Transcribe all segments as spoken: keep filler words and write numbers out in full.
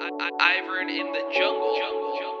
Ivern in the jungle. jungle, jungle.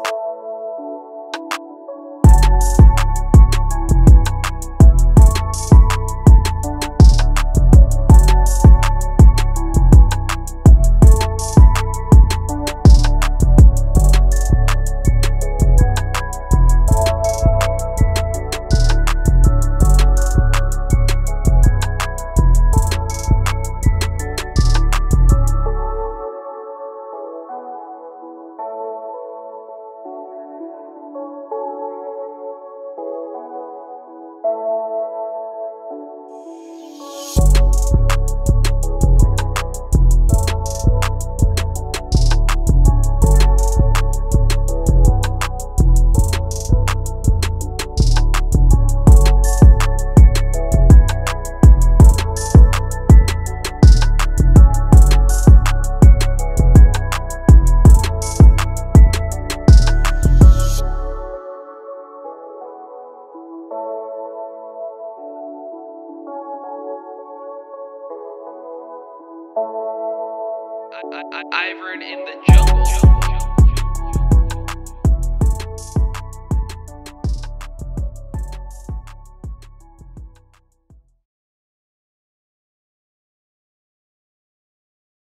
I- I- Ivern in the jungle.